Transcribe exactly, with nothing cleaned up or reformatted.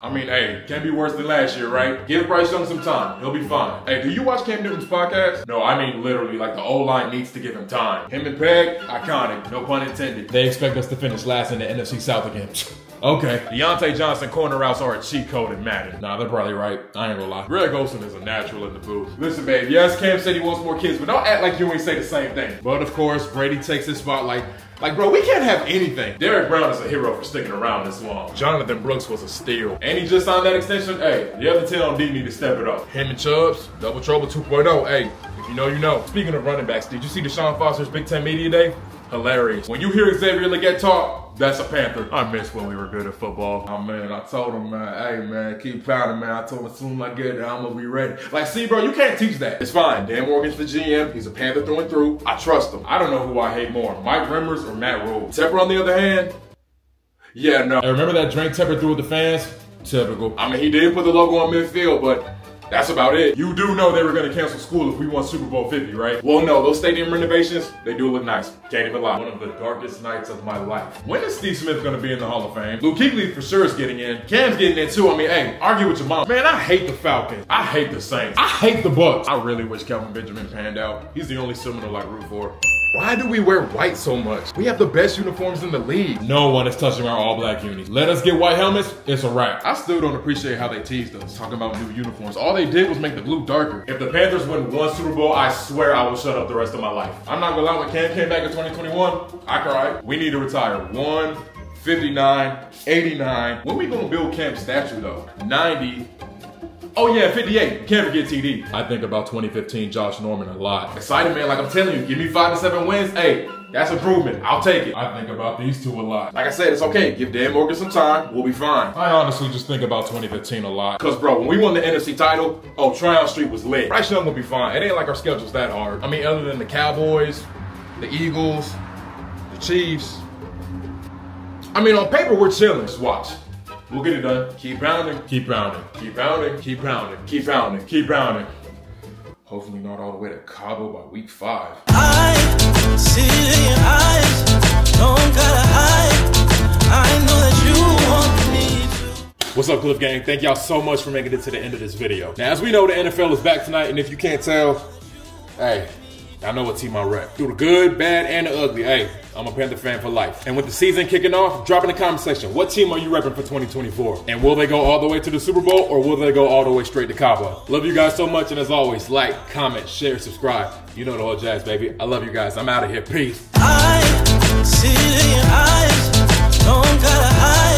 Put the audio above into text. I mean, hey, can't be worse than last year, right? Give Bryce Young some time. He'll be fine. Hey, do you watch Cam Newton's podcast? No, I mean literally, like the O-line needs to give him time. Him and Pegg, iconic, no pun intended. They expect us to finish last in the N F C South again. Okay. Deontay Johnson corner routes are a cheat code in Madden. Nah, they're probably right. I ain't gonna lie. Greg Olsen is a natural in the booth. Listen, babe, yes, Cam said he wants more kids, but don't act like you ain't say the same thing. But of course, Brady takes his spotlight. Like, bro, we can't have anything. Derrick Brown is a hero for sticking around this long. Jonathan Brooks was a steal. And he just signed that extension. Hey, the other ten on D need to step it up. Him and Chubbs, double trouble two point oh. Hey, if you know, you know. Speaking of running backs, did you see Deshaun Foster's Big Ten media day? Hilarious. When you hear Xavier Leggett talk, that's a Panther. I miss when we were good at football. Oh man, I told him, man, hey man, keep pounding, man. I told him as soon as I get there, I'm gonna be ready. Like, see bro, you can't teach that. It's fine, Dan Morgan's the G M. He's a Panther through and through. I trust him. I don't know who I hate more, Mike Rimmers or Matt Rule. Tepper on the other hand, yeah, no. I remember that drink Tepper threw with the fans? Typical. I mean, he did put the logo on midfield, but that's about it. You do know they were gonna cancel school if we won Super Bowl fifty, right? Well, no, those stadium renovations, they do look nice. Can't even lie. One of the darkest nights of my life. When is Steve Smith gonna be in the Hall of Fame? Luke Kuechly for sure is getting in. Cam's getting in too. I mean, hey, argue with your mom. Man, I hate the Falcons. I hate the Saints. I hate the Bucks. I really wish Calvin Benjamin panned out. He's the only Seminole I root for. Why do we wear white so much? We have the best uniforms in the league. No one is touching our all-black unis. Let us get white helmets, it's a wrap. I still don't appreciate how they teased us, talking about new uniforms. All they did was make the blue darker. If the Panthers win one Super Bowl, I swear I will shut up the rest of my life. I'm not gonna lie, when Cam came back in twenty twenty-one, I cried. We need to retire. one, fifty-nine, eighty-nine. When we gonna build Cam's statue though? ninety. Oh yeah, fifty-eight, can't forget T D. I think about twenty fifteen Josh Norman a lot. Excited, man, like I'm telling you, give me five to seven wins, hey, that's improvement, I'll take it. I think about these two a lot. Like I said, it's okay, give Dan Morgan some time, we'll be fine. I honestly just think about twenty fifteen a lot. Cause bro, when we won the N F C title, oh, Triumph Street was lit. Bryce Young will be fine, it ain't like our schedule's that hard. I mean, other than the Cowboys, the Eagles, the Chiefs. I mean, on paper, we're chilling, just watch. We'll get it done. Keep pounding. Keep pounding. Keep pounding. Keep pounding. Keep pounding. Keep pounding. Hopefully not all the way to Cabo by week five. I see your eyes. Don't gotta hide. I know that you want me to. What's up, Cliff Gang? Thank y'all so much for making it to the end of this video. Now, as we know, the N F L is back tonight, and if you can't tell, hey, I know what team I rep. Through the good, bad, and the ugly, hey, I'm a Panther fan for life. And with the season kicking off, drop in the comment section, what team are you repping for twenty twenty-four? And will they go all the way to the Super Bowl, or will they go all the way straight to Cabo? Love you guys so much, and as always, like, comment, share, subscribe. You know the whole jazz, baby. I love you guys. I'm out of here. Peace. I see your eyes, don't gotta hide.